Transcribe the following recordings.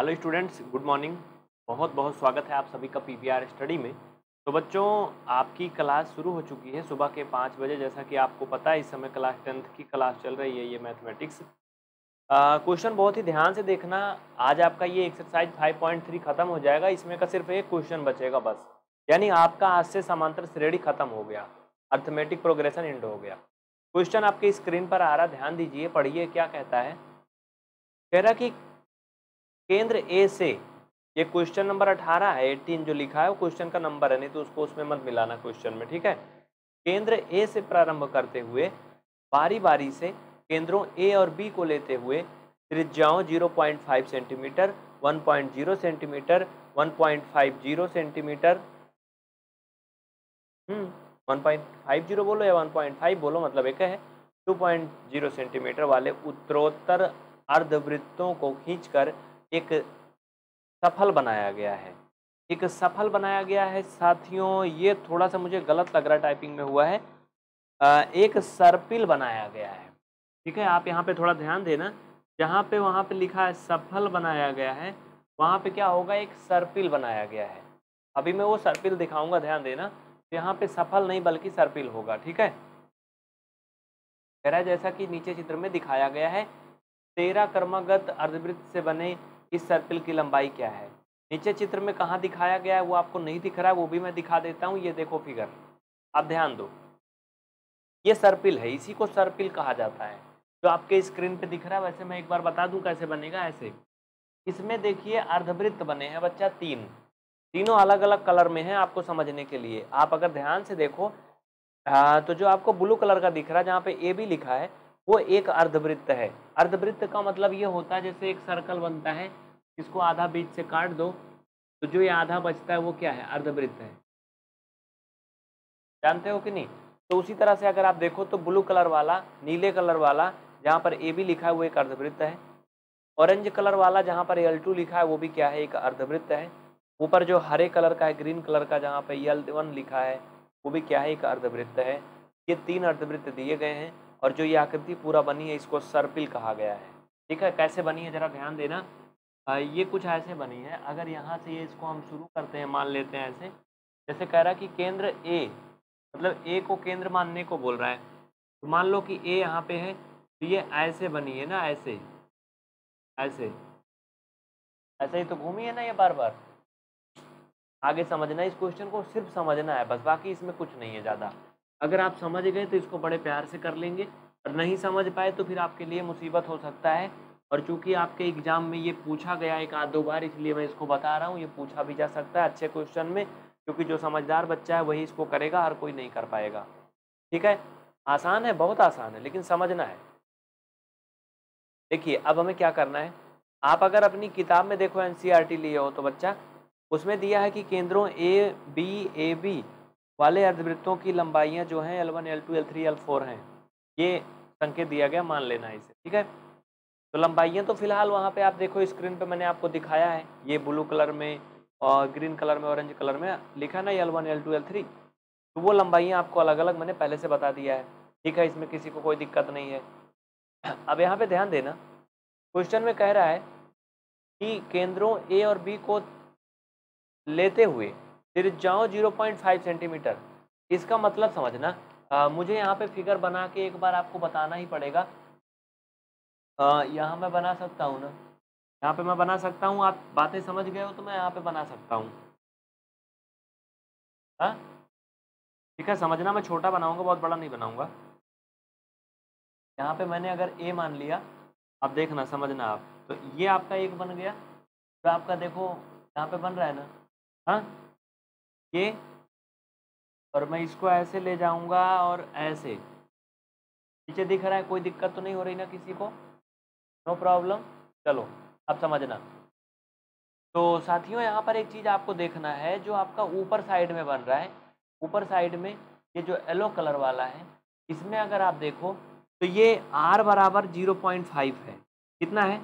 Hello students, good morning. बहुत बहुत स्वागत है आप सभी का पीवीआर स्टडी में। तो बच्चों, आपकी क्लास शुरू हो चुकी है सुबह के 5 बजे। जैसा कि आपको पता है, इस समय क्लास 10th की क्लास चल रही है, ये मैथमेटिक्स। क्वेश्चन बहुत ही ध्यान से देखना। आज आपका ये एक्सरसाइज 5.3 ख़त्म हो जाएगा, इसमें का सिर्फ एक क्वेश्चन बचेगा बस। यानी आपका आज से समांतर श्रेणी खत्म हो गया, अर्थमेटिक प्रोग्रेशन एंड हो गया। क्वेश्चन आपके स्क्रीन पर आ रहा, ध्यान दीजिए, पढ़िए क्या कहता है। कह रहा कि केंद्र ए से, ये क्वेश्चन नंबर 18 है, 18 जो लिखा है वो क्वेश्चन का नंबर है, नहीं तो उसको उसमें मत मिलाना क्वेश्चन में, ठीक है। केंद्र ए से प्रारंभ करते हुए बारी बारी से केंद्रों ए और बी को लेते हुए त्रिज्याओं 0.5 सेंटीमीटर, 1.0 सेंटीमीटर, 1.50 सेंटीमीटर, 1.50 बोलो या 1.5 बोलो, मतलब एक है 2.0 सेंटीमीटर वाले उत्तरोत्तर अर्धवृत्तों को खींचकर एक सफल बनाया गया है। एक सफल बनाया गया है साथियों, ये थोड़ा सा मुझे गलत लग रहा, टाइपिंग में हुआ है। एक सर्पिल बनाया गया है, ठीक है। आप यहाँ पे थोड़ा ध्यान देना, जहाँ पे वहाँ पे लिखा है सफल बनाया गया है, वहाँ पे क्या होगा, एक सर्पिल बनाया गया है। अभी मैं वो सर्पिल दिखाऊंगा, ध्यान देना। यहाँ पे सफल नहीं बल्कि सर्पिल होगा, ठीक है। कह रहा है जैसा कि नीचे चित्र में दिखाया गया है, 13 क्रमागत अर्धवृत्त से बने इस सर्पिल की लंबाई क्या है। नीचे चित्र में कहाँ दिखाया गया है वो आपको नहीं दिख रहा है, वो भी मैं दिखा देता हूँ। ये देखो फिगर, आप ध्यान दो, ये सर्पिल है, इसी को सर्पिल कहा जाता है, जो आपके स्क्रीन पे दिख रहा है। वैसे मैं एक बार बता दूं कैसे बनेगा। ऐसे इसमें देखिए अर्धवृत्त बने हैं बच्चा, तीनों अलग अलग कलर में हैं। आपको समझने के लिए आप अगर ध्यान से देखो तो जो आपको ब्लू कलर का दिख रहा है, जहाँ पे ए भी लिखा है, वो एक अर्धवृत्त है। अर्धवृत्त का मतलब ये होता है जैसे एक सर्कल बनता है, इसको आधा बीच से काट दो तो जो ये आधा बचता है वो क्या है, अर्धवृत्त है, जानते हो कि नहीं। तो उसी तरह से अगर आप देखो तो ब्लू कलर वाला, नीले कलर वाला जहाँ पर ए भी लिखा है वो एक अर्धवृत्त है। ऑरेंज कलर वाला जहाँ पर L2 लिखा है वो भी क्या है, एक अर्धवृत्त है। ऊपर जो हरे कलर का है, ग्रीन कलर का, जहाँ पे L1 लिखा है वो भी क्या है, एक अर्धवृत्त है। ये 3 अर्धवृत्त दिए गए हैं और जो ये आकृति पूरा बनी है इसको सर्पिल कहा गया है, ठीक है। कैसे बनी है जरा ध्यान देना। ये कुछ ऐसे बनी है। अगर यहाँ से ये इसको हम शुरू करते हैं, मान लेते हैं ऐसे, जैसे कह रहा कि केंद्र ए, मतलब ए को केंद्र मानने को बोल रहा है, तो मान लो कि ए यहाँ पे है, तो ये ऐसे बनी है ना, ऐसे ऐसे ऐसे ही तो घूमी है ना ये बार बार। आगे समझना, इस क्वेश्चन को सिर्फ समझना है बस, बाकी इसमें कुछ नहीं है ज़्यादा। अगर आप समझ गए तो इसको बड़े प्यार से कर लेंगे, और नहीं समझ पाए तो फिर आपके लिए मुसीबत हो सकता है। और चूंकि आपके एग्जाम में ये पूछा गया एक आध दो बार, इसलिए मैं इसको बता रहा हूँ। ये पूछा भी जा सकता है अच्छे क्वेश्चन में, क्योंकि जो समझदार बच्चा है वही इसको करेगा, हर कोई नहीं कर पाएगा, ठीक है। आसान है, बहुत आसान है, लेकिन समझना है। देखिए अब हमें क्या करना है। आप अगर अपनी किताब में देखो, NCERT लिए हो तो बच्चा, उसमें दिया है कि केंद्रों ए बी वाले अर्धवृत्तों की लंबाइयां जो हैं L1, L2, L3, L4 हैं, ये संकेत दिया गया, मान लेना इसे, ठीक है। तो लंबाइयां तो फिलहाल वहाँ पे आप देखो स्क्रीन पे मैंने आपको दिखाया है, ये ब्लू कलर में और ग्रीन कलर में, ऑरेंज कलर में लिखा ना L1, L2, L3, तो वो लंबाइयाँ आपको अलग अलग मैंने पहले से बता दिया है, ठीक है। इसमें किसी को कोई दिक्कत नहीं है। अब यहाँ पर ध्यान देना, क्वेश्चन में कह रहा है कि केंद्रों ए और बी को लेते हुए त्रिज्याओं 0.5 सेंटीमीटर। इसका मतलब समझना, मुझे यहाँ पे फिगर बना के एक बार आपको बताना ही पड़ेगा। यहाँ मैं बना सकता हूँ ना, यहाँ पे मैं बना सकता हूँ, आप बातें समझ गए हो तो मैं यहाँ पे बना सकता हूँ, हाँ, ठीक है। समझना, मैं छोटा बनाऊँगा, बहुत बड़ा नहीं बनाऊँगा। यहाँ पे मैंने अगर ए मान लिया, आप देखना, समझना आप, तो ये आपका एक बन गया, तो आपका देखो यहाँ पे बन रहा है ना, हाँ, ये, और मैं इसको ऐसे ले जाऊँगा और ऐसे नीचे दिख रहा है, कोई दिक्कत तो नहीं हो रही ना किसी को, नो प्रॉब्लम। चलो अब समझना। तो साथियों यहाँ पर एक चीज़ आपको देखना है, जो आपका ऊपर साइड में बन रहा है, ऊपर साइड में ये जो येलो कलर वाला है, इसमें अगर आप देखो तो ये R बराबर 0.5 है। कितना है?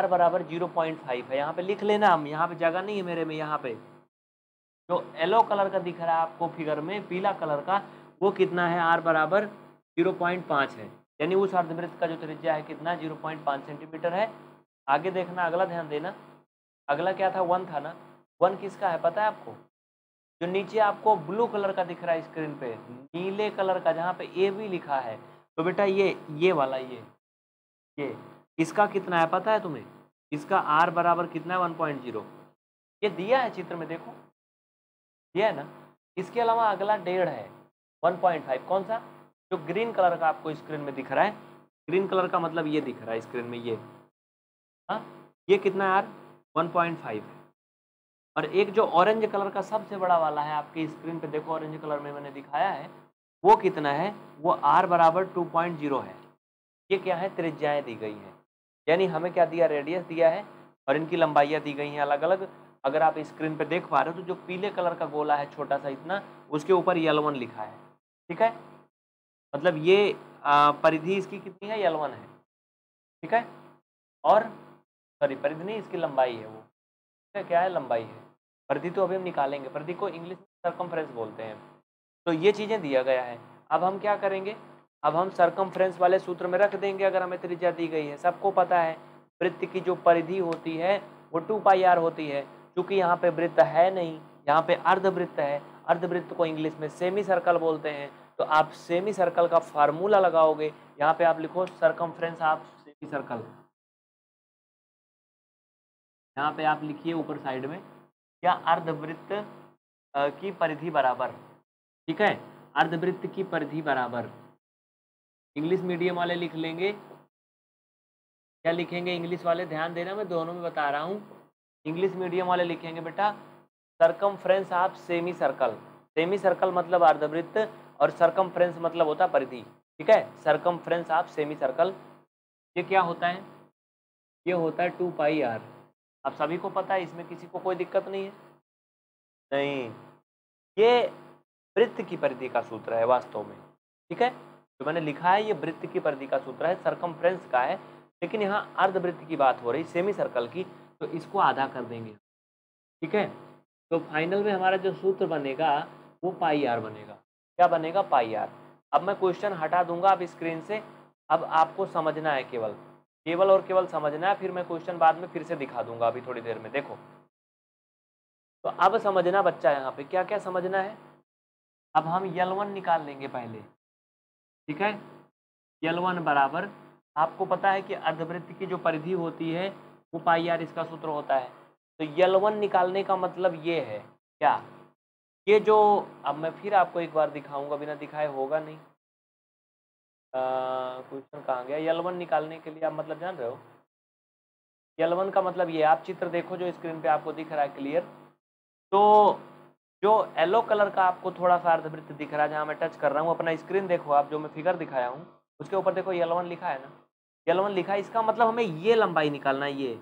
R बराबर 0.5 है। यहाँ पे लिख लेना, हम यहाँ पे जगह नहीं है मेरे में। यहाँ पे जो येलो कलर का दिख रहा है आपको फिगर में, पीला कलर का, वो कितना है? R बराबर 0.5 है। यानी उस अर्धवृत्त का जो त्रिज्या है कितना? 0.5 सेंटीमीटर है। आगे देखना, अगला ध्यान देना। अगला क्या था, वन था ना। वन किसका है पता है आपको, जो नीचे आपको ब्लू कलर का दिख रहा है स्क्रीन पे, नीले कलर का जहाँ पे ए भी लिखा है, तो बेटा ये वाला ये इसका कितना है पता है तुम्हें, इसका आर बराबर कितना है 1.0। ये दिया है चित्र में, देखो दिया है ना। इसके अलावा अगला डेढ़ है 1.5, कौन सा जो ग्रीन कलर का आपको स्क्रीन में दिख रहा है। ग्रीन कलर का मतलब ये दिख रहा है स्क्रीन में, ये हाँ ये कितना है यार 1.5 है। और एक जो ऑरेंज कलर का सबसे बड़ा वाला है आपके स्क्रीन पे, देखो ऑरेंज कलर में मैंने दिखाया है, वो कितना है, वो आर बराबर 2.0 है। ये क्या है, त्रिज्याएँ दी गई हैं, यानी हमें क्या दिया, रेडियस दिया है और इनकी लंबाइयाँ दी गई हैं अलग अलग। अगर आप स्क्रीन पे देख पा रहे हो तो जो पीले कलर का गोला है छोटा सा इतना, उसके ऊपर L1 लिखा है, ठीक है। मतलब ये परिधि इसकी कितनी है, L1 है, ठीक है। और सॉरी परिधि नहीं, इसकी लंबाई है वो, ठीक है, क्या है लंबाई है। परिधि तो अभी हम निकालेंगे, परिधि को इंग्लिश में सरकमफ्रेंस बोलते हैं। तो ये चीज़ें दिया गया है। अब हम क्या करेंगे, अब हम सरकमफ्रेंस वाले सूत्र में रख देंगे। अगर हमें त्रिज्या दी गई है, सबको पता है वृत्त की जो परिधि होती है वो 2πr होती है। क्योंकि यहाँ पे वृत्त है नहीं, यहाँ पे अर्धवृत्त है। अर्धवृत्त को इंग्लिश में सेमी सर्कल बोलते हैं। तो आप सेमी सर्कल का फार्मूला लगाओगे, यहाँ पे आप लिखो सरकमफ्रेंस ऑफ सेमी सर्कल, यहाँ पे आप लिखिए ऊपर साइड में, या अर्धवृत्त की परिधि बराबर, ठीक है, अर्धवृत्त की परिधि बराबर। इंग्लिश मीडियम वाले लिख लेंगे, क्या लिखेंगे इंग्लिश वाले, ध्यान देना मैं दोनों में बता रहा हूँ। इंग्लिश मीडियम वाले लिखेंगे बेटा circumference of semi circle. Semi circle मतलब अर्धवृत्त और सरकमफ्रेंस मतलब होता परिधि, ठीक है। सरकमफ्रेंस ऑफ सेमी सर्कल ये क्या होता है, ये होता है 2πr। आप सभी को पता है, इसमें किसी को कोई दिक्कत नहीं है। नहीं, ये वृत्त की परिधि का सूत्र है वास्तव में, ठीक है। जो मैंने लिखा है ये वृत्त की परिधि का सूत्र है, सरकमफ्रेंस का है, लेकिन यहाँ अर्धवृत्त की बात हो रही सेमी सर्कल की, तो इसको आधा कर देंगे, ठीक है। तो फाइनल में हमारा जो सूत्र बनेगा वो πr बनेगा। क्या बनेगा, πr। अब मैं क्वेश्चन हटा दूंगा अब स्क्रीन से, अब आपको समझना है केवल केवल और केवल समझना है। फिर मैं क्वेश्चन बाद में फिर से दिखा दूंगा अभी थोड़ी देर में, देखो। तो अब समझना बच्चा, यहाँ पे क्या क्या समझना है। अब हम L1 निकाल लेंगे पहले, ठीक है। L1 बराबर, आपको पता है कि अर्धवृत्त की जो परिधि होती है वो πr इसका सूत्र होता है। तो L1 निकालने का मतलब ये है क्या, ये जो अब मैं फिर आपको एक बार दिखाऊंगा, बिना दिखाए होगा नहीं। क्वेश्चन कहाँ गया, L1 निकालने के लिए आप मतलब जान रहे हो, L1 का मतलब ये, आप चित्र देखो जो स्क्रीन पे आपको दिख रहा है क्लियर। तो जो येलो कलर का आपको थोड़ा सा अर्धवृत्त दिख रहा है जहाँ मैं टच कर रहा हूँ, अपना स्क्रीन देखो आप, जो मैं फिगर दिखाया हूँ उसके ऊपर देखो L1 लिखा है ना, L1 लिखा है। इसका मतलब हमें ये लंबाई निकालना है, ये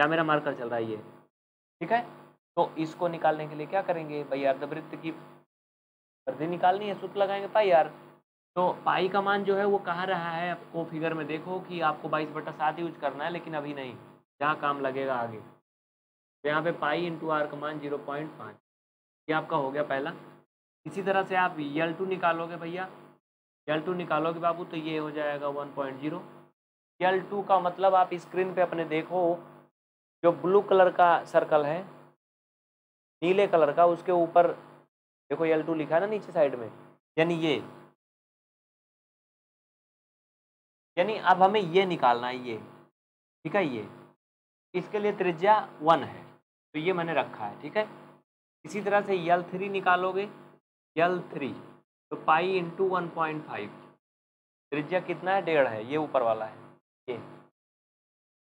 या मेरा मार्कर चल रहा है ये, ठीक है। तो इसको निकालने के लिए क्या करेंगे भाई, अर्धवृत्त की परिधि निकालनी है, सूत्र लगाएंगे πr। तो पाई का मान जो है वो कहाँ रहा है, आपको फिगर में देखो कि आपको 22/7 यूज करना है, लेकिन अभी नहीं, जहाँ काम लगेगा आगे। तो यहाँ पे पाई इंटू आर का मान 0.5, ये आपका हो गया पहला। इसी तरह से आप L2 निकालोगे भैया, L2 निकालोगे बाबू, तो ये हो जाएगा 1.0। L2 का मतलब आप स्क्रीन पे अपने देखो, जो ब्लू कलर का सर्कल है नीले कलर का, उसके ऊपर देखो L2 लिखा है ना नीचे साइड में, यानी ये, यानी अब हमें ये निकालना है ये, ठीक है। ये इसके लिए त्रिज्या 1 है, तो ये मैंने रखा है, ठीक है। इसी तरह से L3 निकालोगे, L3 तो पाई इंटू 1.5, त्रिज्या कितना है, डेढ़ है, ये ऊपर वाला है ये।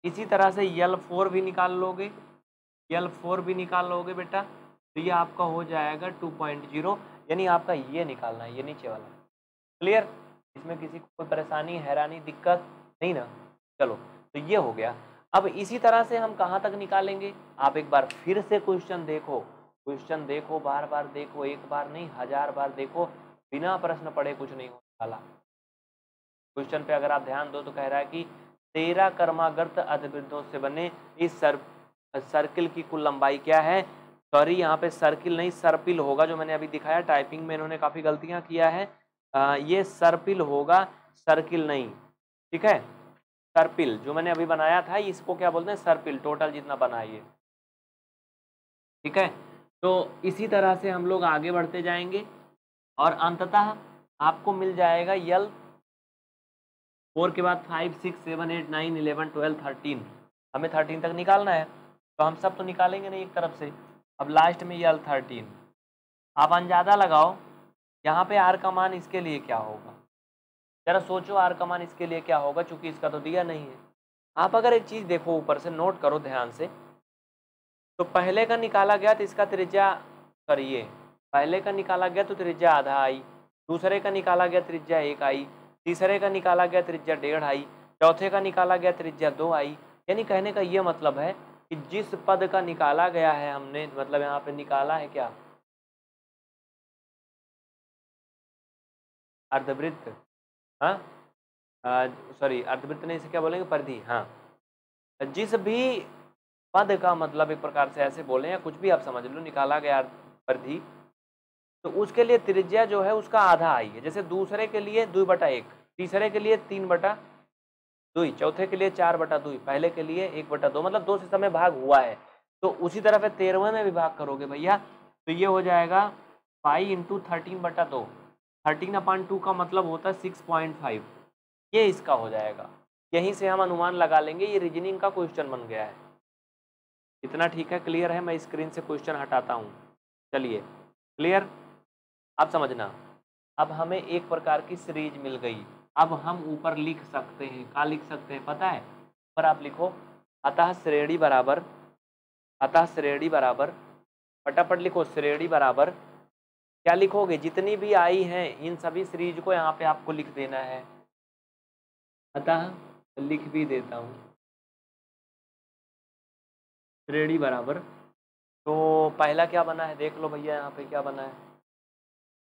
इसी तरह से L4 भी निकाल लोगे, L4 भी निकाल लोगे बेटा, तो ये आपका हो जाएगा 2.0, यानी आपका ये निकालना है, ये नीचे वाला। क्लियर, इसमें किसी को कोई परेशानी हैरानी दिक्कत नहीं ना। चलो, तो ये हो गया। अब इसी तरह से हम कहाँ तक निकालेंगे, आप एक बार फिर से क्वेश्चन देखो, क्वेश्चन देखो, बार बार देखो, एक बार नहीं 1000 बार देखो, बिना प्रश्न पढ़े कुछ नहीं होने वाला। क्वेश्चन पे अगर आप ध्यान दो तो कह रहा है कि 13 कर्मागर्त अर्धवृत्तों से बने इस सर्किल की कुल लंबाई क्या है। सॉरी, यहाँ पे सर्किल नहीं सर्पिल होगा, जो मैंने अभी दिखाया। टाइपिंग में इन्होंने काफ़ी गलतियाँ किया है, ये सर्पिल होगा, सर्किल नहीं, ठीक है। सर्पिल जो मैंने अभी बनाया था, इसको क्या बोलते हैं, सर्पिल। टोटल जितना बनाइए ठीक है। तो इसी तरह से हम लोग आगे बढ़ते जाएंगे और अंततः आपको मिल जाएगा यल 4 के बाद 5, 6, 7, 8, 9, 11, 12, 13। हमें 13 तक निकालना है, तो हम सब तो निकालेंगे नहीं एक तरफ से। अब लास्ट में यल 13। आप अंदाजा लगाओ यहाँ पे आर का मान इसके लिए क्या होगा, जरा सोचो आर का मान इसके लिए क्या होगा, चूंकि इसका तो दिया नहीं है। आप अगर एक चीज़ देखो ऊपर से, नोट करो ध्यान से, तो पहले का निकाला गया तो इसका त्रिज्या करिए, पहले का निकाला गया तो त्रिज्या आधा आई, दूसरे का निकाला गया त्रिज्या 1 आई, तीसरे का निकाला गया त्रिज्या 1.5 आई, चौथे का निकाला गया त्रिज्या 2 आई। यानी कहने का ये मतलब है कि जिस पद का निकाला गया है हमने, मतलब यहाँ पे निकाला है क्या, अर्धवृत्त, हाँ सॉरी अर्धवृत्त नहीं, इसे क्या बोलेंगे, परिधि। हाँ, जिस भी पद का, मतलब एक प्रकार से ऐसे बोले या कुछ भी आप समझ लो, निकाला गया परिधि, तो उसके लिए त्रिज्या जो है उसका आधा आई है। जैसे दूसरे के लिए 2/1, तीसरे के लिए 3/2, चौथे के लिए 4/2, पहले के लिए 1/2, मतलब 2 से समय भाग हुआ है। तो उसी तरह से 13वें में भी भाग करोगे भैया, तो ये हो जाएगा 5 × 13/2। 13/2 का मतलब होता है 6.5, ये इसका हो जाएगा। यहीं से हम अनुमान लगा लेंगे, ये रीजनिंग का क्वेश्चन बन गया है। इतना ठीक है, क्लियर है? मैं स्क्रीन से क्वेश्चन हटाता हूँ। चलिए क्लियर, आप समझना। अब हमें एक प्रकार की सीरीज मिल गई, अब हम ऊपर लिख सकते हैं, क्या लिख सकते हैं पता है? पर आप लिखो अतः श्रेणी बराबर, फटाफट लिखो श्रेणी बराबर। क्या लिखोगे? जितनी भी आई हैं इन सभी सीरीज को यहाँ पे आपको लिख देना है। अतः लिख भी देता हूँ श्रेणी बराबर। तो पहला क्या बना है देख लो भैया, यहाँ पे क्या बना है?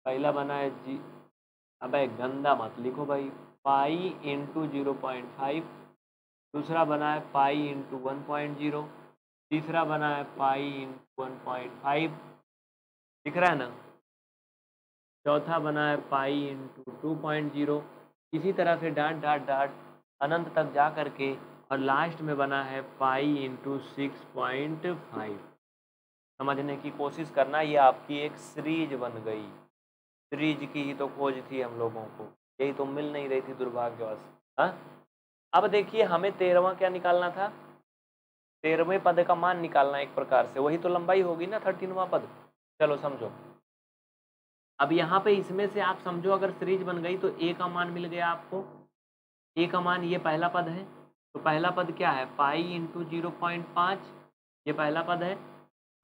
पहला बना है जी, अबे गंदा मत लिखो भाई, π × 0.5। दूसरा बना है π × 1.0। तीसरा बना है π × 1.5, दिख रहा है ना? चौथा बना है π × 2.0। इसी तरह से डॉट डॉट डॉट अनंत तक जा करके, और लास्ट में बना है π × 6.5। समझने की कोशिश करना, ये आपकी एक सीरीज बन गई। सीरीज की ही तो खोज थी हम लोगों को, यही तो मिल नहीं रही थी दुर्भाग्यवश। हाँ, अब देखिए हमें 13वां क्या निकालना था, 13वें पद का मान निकालना, एक प्रकार से वही तो लंबाई होगी ना 13वां पद। चलो समझो, अब यहाँ पे इसमें से आप समझो अगर सीरीज बन गई तो a का मान मिल गया आपको। a का मान, ये पहला पद है, तो पहला पद क्या है, π × 0.5, ये पहला पद है।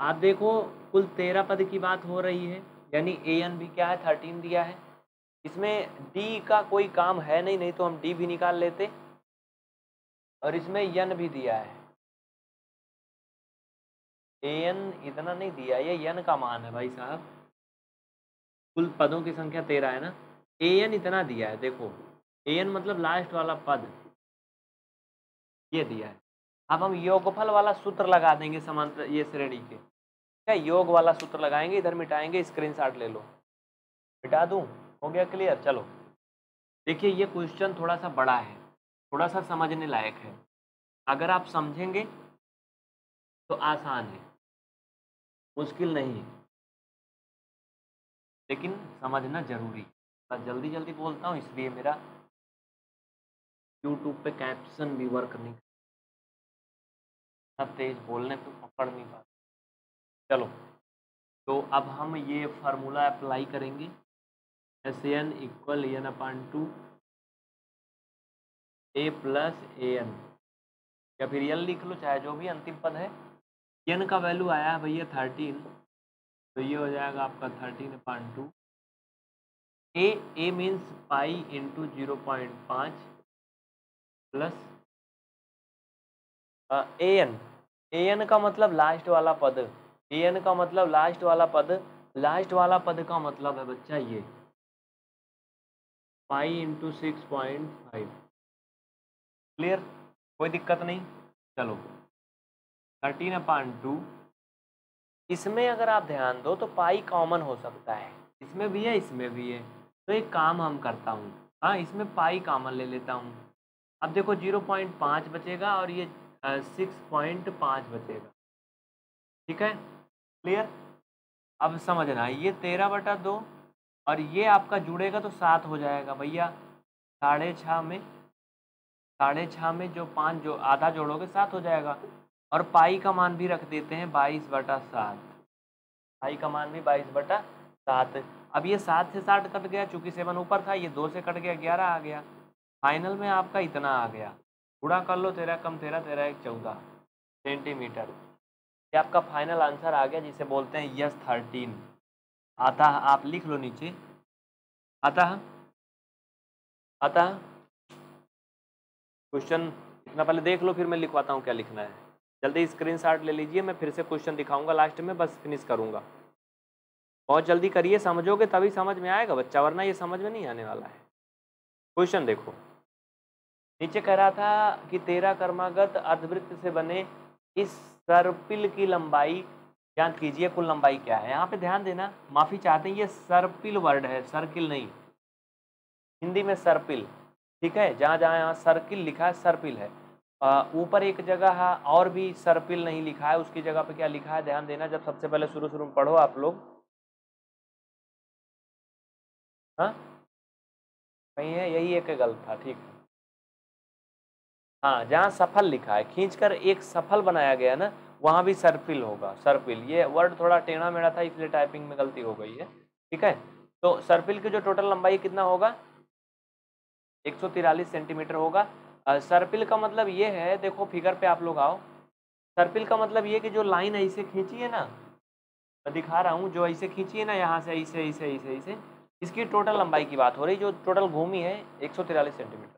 आप देखो कुल 13 पद की बात हो रही है, यानी an भी क्या है 13 दिया है। इसमें d का कोई काम है नहीं, नहीं तो हम d भी निकाल लेते, और इसमें n भी दिया है, an इतना नहीं दिया, ये n का मान है भाई साहब। कुल पदों की संख्या 13 है ना, an इतना दिया है, देखो an मतलब लास्ट वाला पद ये दिया है। अब हम योगफल वाला सूत्र लगा देंगे समांतर ये श्रेणी के, क्या योग वाला सूत्र लगाएंगे, इधर मिटाएंगे, स्क्रीनशॉट ले लो, मिटा दूं, हो गया क्लियर। चलो देखिए, ये क्वेश्चन थोड़ा सा बड़ा है, थोड़ा सा समझने लायक है, अगर आप समझेंगे तो आसान है, मुश्किल नहीं है, लेकिन समझना जरूरी। मैं जल्दी जल्दी बोलता हूँ, इसलिए मेरा यूट्यूब पे कैप्शन भी वर्क नहीं, सब तेज बोलने पे पकड़ नहीं पाते। चलो, तो अब हम ये फार्मूला अप्लाई करेंगे, SAN = n/2 a + an, या फिर n लिख लो, चाहे जो भी अंतिम पद है। n का वैल्यू आया है भैया 13, तो ये हो जाएगा आपका 13/2। a मीन्स π × 0.5 प्लस an का मतलब लास्ट वाला पद, an का मतलब लास्ट वाला पद, लास्ट वाला पद का मतलब है बच्चा ये π × 6.5। क्लियर, कोई दिक्कत नहीं। चलो 13/2, इसमें अगर आप ध्यान दो तो पाई कॉमन हो सकता है, इसमें भी है इसमें भी है, तो एक काम हम करता हूँ, हाँ इसमें पाई कॉमन ले लेता हूँ। अब देखो 0.5 बचेगा और ये 6.5 बचेगा, ठीक है। क्लियर। अब समझना ये 13/2 और ये आपका जुड़ेगा तो 7 हो जाएगा भैया। 6.5 में जो 5 जो आधा जोड़ोगे 7 हो जाएगा। और पाई का मान भी रख देते हैं 22/7। पाई का मान भी 22/7। अब ये 7 से 7 कट गया, चूंकि 7 ऊपर था, ये 2 से कट गया, 11 आ गया। फाइनल में आपका इतना आ गया। गुणा कर लो 13 कम 13, 13 × 1 14 सेंटीमीटर। ये आपका फाइनल आंसर आ गया, जिसे बोलते हैं यस 13। अतः आप लिख लो नीचे, अतः क्वेश्चन इतना पहले देख लो, फिर मैं लिखवाता हूँ क्या लिखना है। जल्दी स्क्रीनशॉट ले लीजिए, मैं फिर से क्वेश्चन दिखाऊंगा लास्ट में, बस फिनिश करूँगा। बहुत जल्दी करिए, समझोगे तभी समझ में आएगा बच्चा, वरना ये समझ में नहीं आने वाला है। क्वेश्चन देखो, नीचे कह रहा था कि 13 कर्मागत अर्धवृत्त से बने इस सर्पिल की लंबाई ज्ञात कीजिए, कुल लंबाई क्या है। यहाँ पे ध्यान देना, माफ़ी चाहते हैं, ये सर्पिल वर्ड है, सर्किल नहीं, हिंदी में सर्पिल, ठीक है। जहाँ जहाँ यहाँ सर्किल लिखा है सर्पिल है, ऊपर एक जगह है और भी सर्पिल नहीं लिखा है, उसकी जगह पे क्या लिखा है ध्यान देना। जब सबसे पहले शुरू में पढ़ो आप लोग, हाँ कहीं है, यही एक गलत था, ठीक है। हाँ, जहाँ सफल लिखा है, खींचकर एक सफल बनाया गया ना, वहाँ भी सर्पिल होगा, सर्पिल। ये वर्ड थोड़ा टेढ़ा मेढ़ा था, इसलिए टाइपिंग में गलती हो गई है, ठीक है। तो सर्पिल की जो टोटल लंबाई कितना होगा, 143 सेंटीमीटर होगा। सर्पिल का मतलब ये है, देखो फिगर पे आप लोग आओ, सर्पिल का मतलब ये कि जो लाइन ऐसे खींची है ना, मैं दिखा रहा हूँ, जो ऐसे खींची है ना, यहाँ से ऐसे ऐसे ऐसे ऐसे, इसकी टोटल लंबाई की बात हो रही, जो टोटल भूमि है 143 सेंटीमीटर।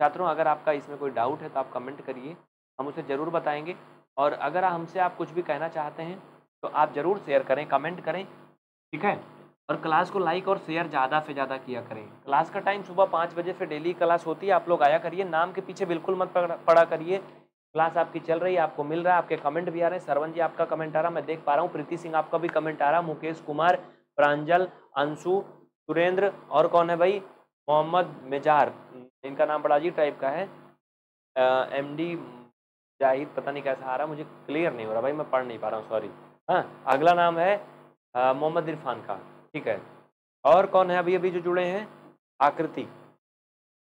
छात्रों अगर आपका इसमें कोई डाउट है तो आप कमेंट करिए, हम उसे ज़रूर बताएंगे। और अगर हमसे आप कुछ भी कहना चाहते हैं तो आप ज़रूर शेयर करें, कमेंट करें, ठीक है। और क्लास को लाइक और शेयर ज़्यादा से ज़्यादा किया करें। क्लास का टाइम सुबह 5 बजे से डेली क्लास होती है, आप लोग आया करिए। नाम के पीछे बिल्कुल मत पड़ा करिए, क्लास आपकी चल रही है, आपको मिल रहा है, आपके कमेंट भी आ रहे हैं। सरवन जी आपका कमेंट आ रहा, मैं देख पा रहा हूँ। प्रीति सिंह आपका भी कमेंट आ रहा, मुकेश कुमार, प्रांजल, अंशु, सुरेंद्र, और कौन है भाई, मोहम्मद मेजार, इनका नाम बड़ा अजीब टाइप का है, एमडी जाहिद, पता नहीं कैसा आ रहा, मुझे क्लियर नहीं हो रहा भाई, मैं पढ़ नहीं पा रहा हूँ, सॉरी। हाँ, अगला नाम है मोहम्मद इरफान का, ठीक है। और कौन है अभी अभी जो जुड़े हैं, आकृति।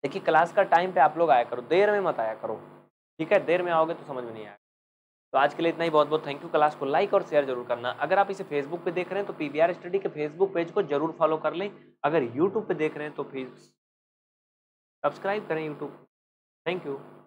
देखिए क्लास का टाइम पे आप लोग आया करो, देर में मत आया करो, ठीक है। देर में आओगे तो समझ में नहीं आएगा। तो आज के लिए इतना ही, बहुत बहुत थैंक यू। क्लास को लाइक और शेयर जरूर करना। अगर आप इसे फेसबुक पे देख रहे हैं तो PVR स्टडी के फेसबुक पेज को जरूर फॉलो कर लें। अगर यूट्यूब पे देख रहे हैं तो प्लीज सब्सक्राइब करें यूट्यूब। Thank you.